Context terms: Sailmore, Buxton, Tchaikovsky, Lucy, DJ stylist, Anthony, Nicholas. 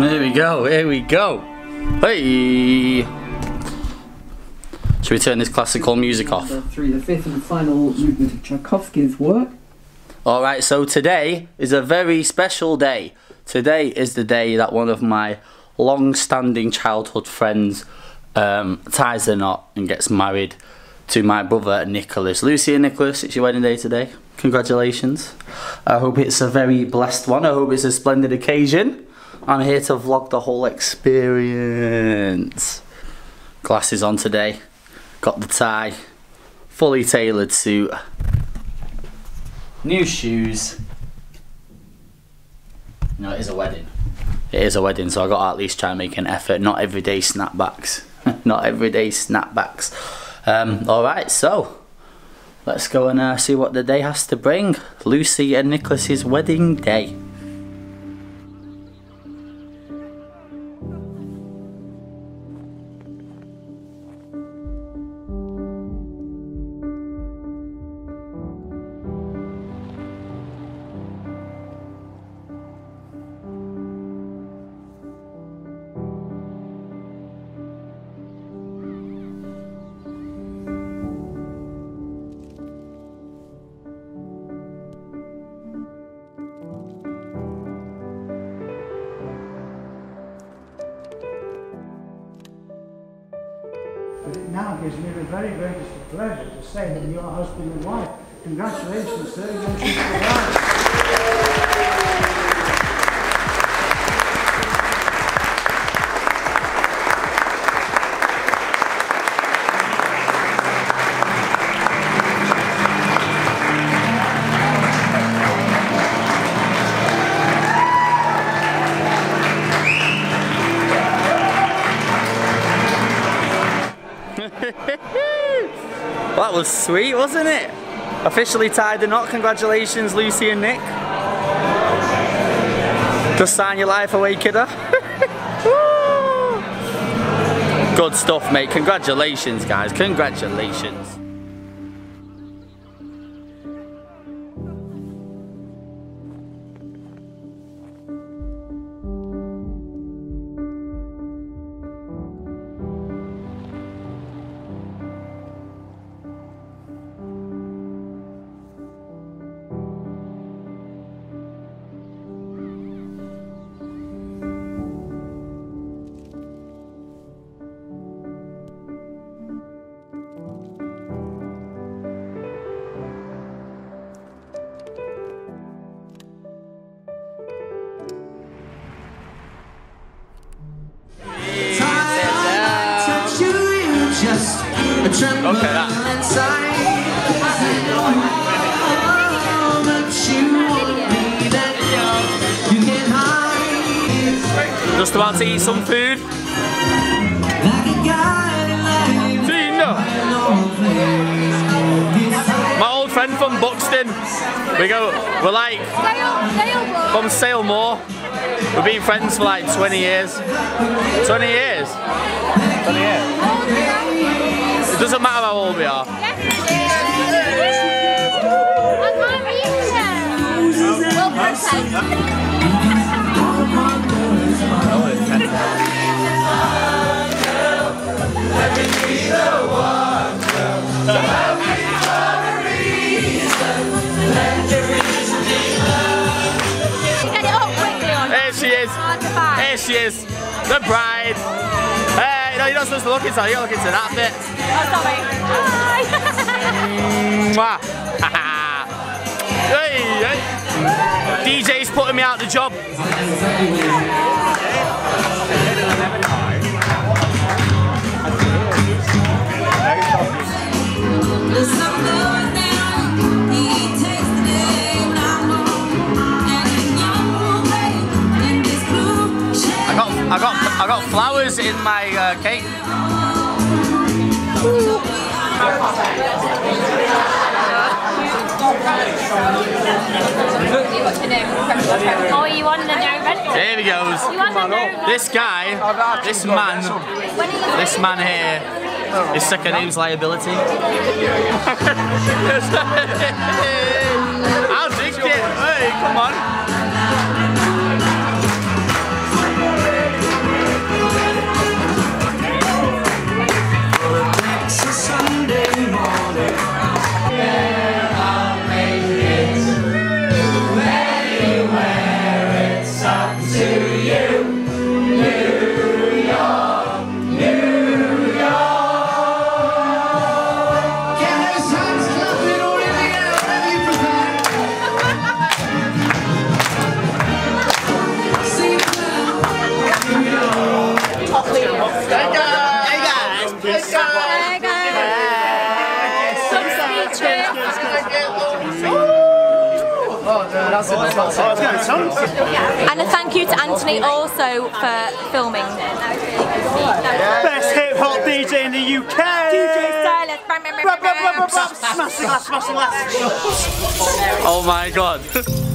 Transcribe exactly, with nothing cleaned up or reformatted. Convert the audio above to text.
There we go, here we go. Hey! Should we turn this classical music off? Through the fifth and final movement of Tchaikovsky's work. Alright, so today is a very special day. Today is the day that one of my long-standing childhood friends um, ties the knot and gets married to my brother Nicholas. Lucy and Nicholas, it's your wedding day today. Congratulations. I hope it's a very blessed one. I hope it's a splendid occasion. I'm here to vlog the whole experience. Glasses on today. Got the tie. Fully tailored suit. New shoes. No, it is a wedding. It is a wedding, so I got to at least try and make an effort. Not everyday snapbacks. Not everyday snapbacks. Um, Alright, so let's go and uh, see what the day has to bring. Lucy and Nicholas's wedding day. But it now gives me the very greatest pleasure to say that you're husband and wife. Congratulations, sir. That was sweet, wasn't it? Officially tied the knot. Congratulations, Lucy and Nick. Just sign your life away, kidder. Good stuff, mate. Congratulations, guys. Congratulations. Just a tremble okay, inside. Oh, but you won't be that young. You can hide. Just about to eat some food. Like a guy, like Gina. My old friend from Buxton. We go, we're like from Sailmore. We've been friends for like twenty years. twenty years? twenty years. It doesn't matter how old we are. Here she is. Here she is. The bride. Hey, no, you're not supposed to look inside, you're looking to that bit. Oh, sorry. Hi. Mwah. Hey, hey. D J's putting me out the job. I got, I got, I got flowers in my uh, cake. Oh, you want the no? Here he goes. No this guy, this man, this man here, his second name's liability. I'll drink it. Hey, come on. And a thank you to Anthony also for filming. Best hip hop D J in the U K! D J Stylist! Smashing last, smashing last! Oh my god!